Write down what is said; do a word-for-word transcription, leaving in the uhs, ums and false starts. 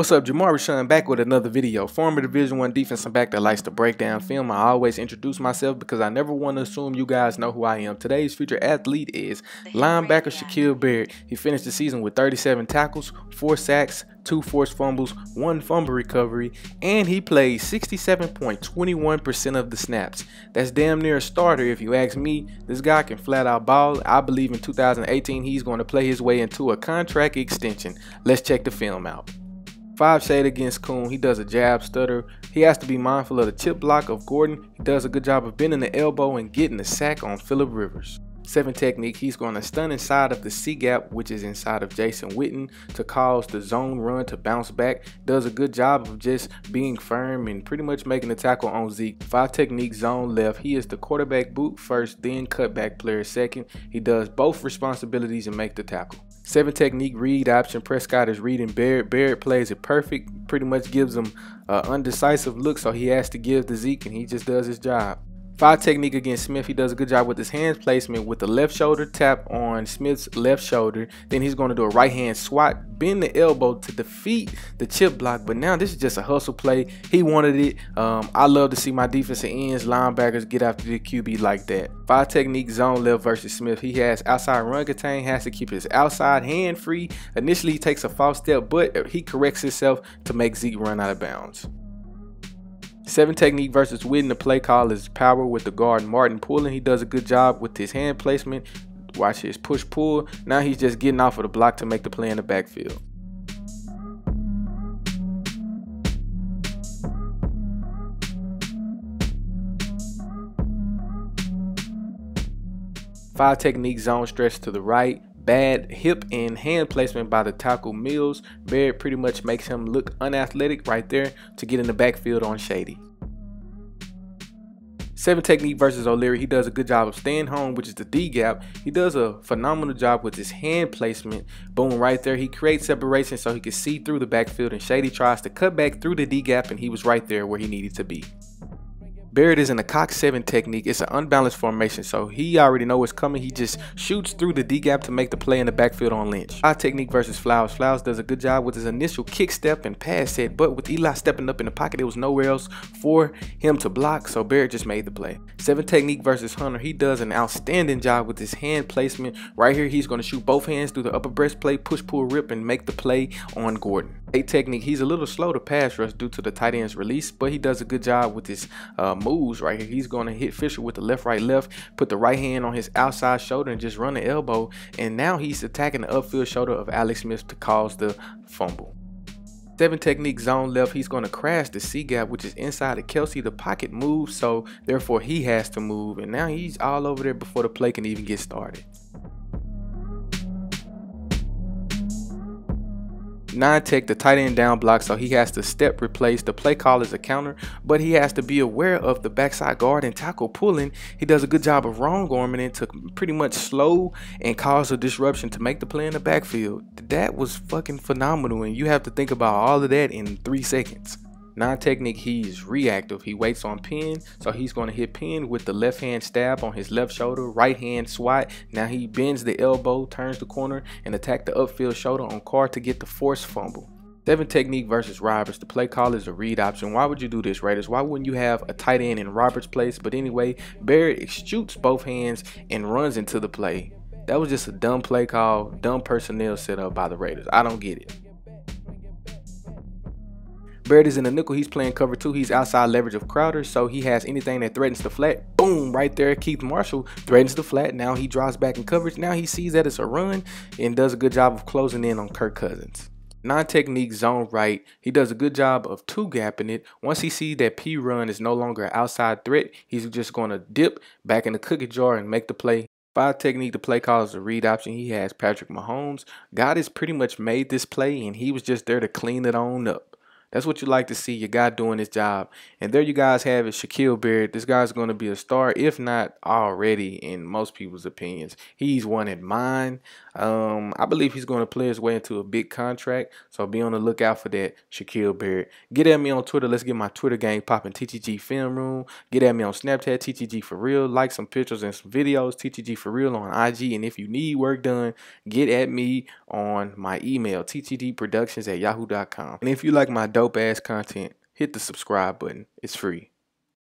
What's up, Jamar Rashawn back with another video. Former Division one defensive back that likes to break down film. I always introduce myself because I never want to assume you guys know who I am. Today's featured athlete is linebacker Shaquille Barrett. He finished the season with thirty-seven tackles, four sacks, two forced fumbles, one fumble recovery, and he played sixty-seven point two one percent of the snaps. That's damn near a starter if you ask me. This guy can flat out ball. I believe in two thousand eighteen he's going to play his way into a contract extension. Let's check the film out. Five shade against Kuhn, he does a jab stutter. He has to be mindful of the chip block of Gordon. He does a good job of bending the elbow and getting the sack on Phillip Rivers. Seven technique, he's going to stun inside of the C-gap, which is inside of Jason Witten, to cause the zone run to bounce back. Does a good job of just being firm and pretty much making the tackle on Zeke. Five technique, zone left, he is the quarterback boot first, then cutback player second. He does both responsibilities and make the tackle. Seven technique, read option, Prescott is reading Barrett. Barrett plays it perfect, pretty much gives him an undecisive look, so he has to give to Zeke, and he just does his job. Five technique against Smith, he does a good job with his hands placement with the left shoulder tap on Smith's left shoulder. Then he's going to do a right hand swat, bend the elbow to defeat the chip block. But now this is just a hustle play. He wanted it. Um, I love to see my defensive ends, linebackers get after the Q B like that. Five technique, zone left versus Smith. He has outside run contain, has to keep his outside hand free. Initially he takes a false step, but he corrects himself to make Zeke run out of bounds. Seven technique versus Witten, the play call is power with the guard Martin pulling. He does a good job with his hand placement. Watch his push pull. Now he's just getting off of the block to make the play in the backfield. Five technique, zone stretch to the right. Bad hip and hand placement by the tackle Mills. Barrett pretty much makes him look unathletic right there to get in the backfield on Shady. Seven technique versus O'Leary, he does a good job of staying home, which is the D-gap. He does a phenomenal job with his hand placement. Boom, right there. He creates separation so he can see through the backfield, and Shady tries to cut back through the D-gap, and he was right there where he needed to be. Barrett is in a cock seven technique. It's an unbalanced formation, so he already knows what's coming. He just shoots through the D-gap to make the play in the backfield on Lynch. High technique versus Flowers. Flowers does a good job with his initial kick step and pass set, but with Eli stepping up in the pocket, there was nowhere else for him to block, so Barrett just made the play. Seven technique versus Hunter. He does an outstanding job with his hand placement. Right here, he's going to shoot both hands through the upper breastplate, push, pull, rip, and make the play on Gordon. Eight technique, he's a little slow to pass rush due to the tight end's release, but he does a good job with his uh, moves right here. He's going to hit Fisher with the left, right, left, put the right hand on his outside shoulder and just run the elbow. And now he's attacking the upfield shoulder of Alex Smith to cause the fumble. Seven technique, zone left, he's going to crash the C-gap, which is inside of Kelsey. The pocket moves, so therefore he has to move. And now he's all over there before the play can even get started. Nine tech, the tight end down block, so he has to step replace. The play call is a counter, but he has to be aware of the backside guard and tackle pulling. He does a good job of wrong arming it to pretty much slow and cause a disruption to make the play in the backfield. That was fucking phenomenal, and you have to think about all of that in three seconds. Non-technique, he's reactive. He waits on pin, so he's going to hit pin with the left hand stab on his left shoulder, right hand swat. Now he bends the elbow, turns the corner, and attack the upfield shoulder on Carr to get the forced fumble. Seven technique versus Roberts. The play call is a read option. Why would you do this, Raiders? Why wouldn't you have a tight end in Roberts' place? But anyway, Barrett shoots both hands and runs into the play. That was just a dumb play call, dumb personnel set up by the Raiders. I don't get it. Barrett is in the nickel, he's playing cover two, he's outside leverage of Crowder, so he has anything that threatens the flat. Boom, right there, Keith Marshall threatens the flat, now he drops back in coverage, now he sees that it's a run and does a good job of closing in on Kirk Cousins. Non-technique, zone right, he does a good job of two-gapping it. Once he sees that P run is no longer an outside threat, he's just going to dip back in the cookie jar and make the play. Five technique, the play call is a read option. He has Patrick Mahomes. God has pretty much made this play, and he was just there to clean it on up. That's what you like to see, your guy doing his job. And there you guys have it, Shaquille Barrett. This guy's going to be a star, if not already, in most people's opinions. He's one in mine. Um, I believe he's going to play his way into a big contract, so be on the lookout for that, Shaquille Barrett. Get at me on Twitter. Let's get my Twitter gang popping, T T G Film Room. Get at me on Snapchat, T T G For Real. Like some pictures and some videos, T T G For Real on I G. And if you need work done, get at me on my email, T T G Productions at yahoo dot com. And if you like my dope ass content, hit the subscribe button. It's free.